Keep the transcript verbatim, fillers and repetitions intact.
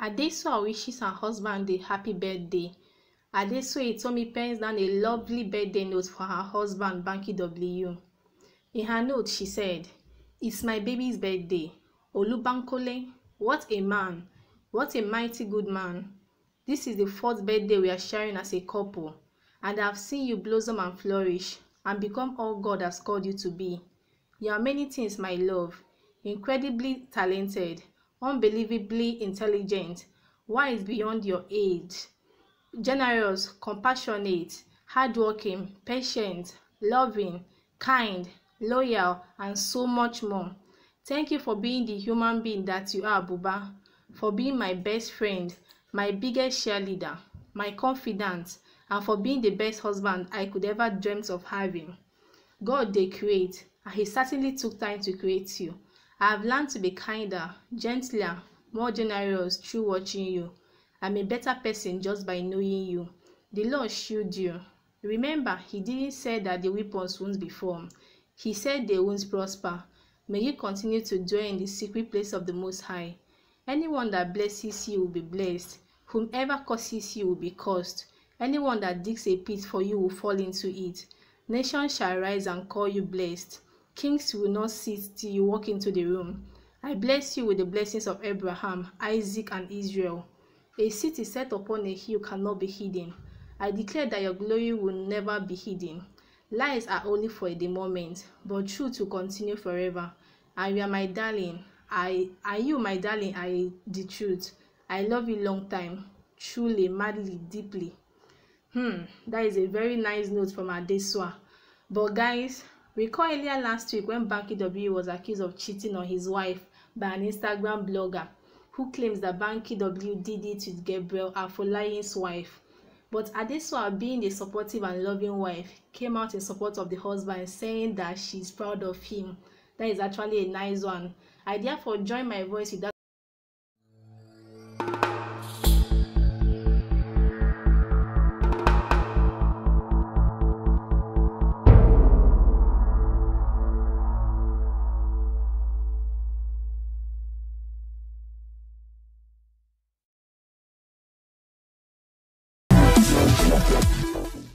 Adesua wishes her husband a happy birthday. Adesua Etomi pens down a lovely birthday note for her husband, Banky W. In her note, she said, "It's my baby's birthday. Olubankole, what a man. What a mighty good man. This is the fourth birthday we are sharing as a couple, and I've seen you blossom and flourish and become all God has called you to be. You are many things, my love. Incredibly talented, unbelievably intelligent, wise beyond your age, generous, compassionate, hardworking, patient, loving, kind, loyal, and so much more. Thank you for being the human being that you are, Buba, for being my best friend, my biggest cheerleader, my confidant, and for being the best husband I could ever dream of having. God, they create, and He certainly took time to create you. I have learned to be kinder, gentler, more generous through watching you. I'm a better person just by knowing you. The Lord showed you. Remember, He didn't say that the weapons won't be formed. He said they won't prosper. May you continue to dwell in the secret place of the Most High. Anyone that blesses you will be blessed. Whomever curses you will be cursed. Anyone that digs a pit for you will fall into it. Nations shall rise and call you blessed. Kings will not sit till you walk into the room. I bless you with the blessings of Abraham, Isaac, and Israel. A city set upon a hill cannot be hidden. I declare that your glory will never be hidden. Lies are only for the moment, but truth will continue forever. And you are my darling. I are you, my darling, I the truth. I love you long time, truly, madly, deeply." Hmm, that is a very nice note from Adesua. But guys, recall earlier last week when Banky W was accused of cheating on his wife by an Instagram blogger who claims that Banky W did it with Gabriel Afolayan's wife. But Adesua, being a supportive and loving wife, came out in support of the husband, saying that she's proud of him. That is actually a nice one. I therefore join my voice with that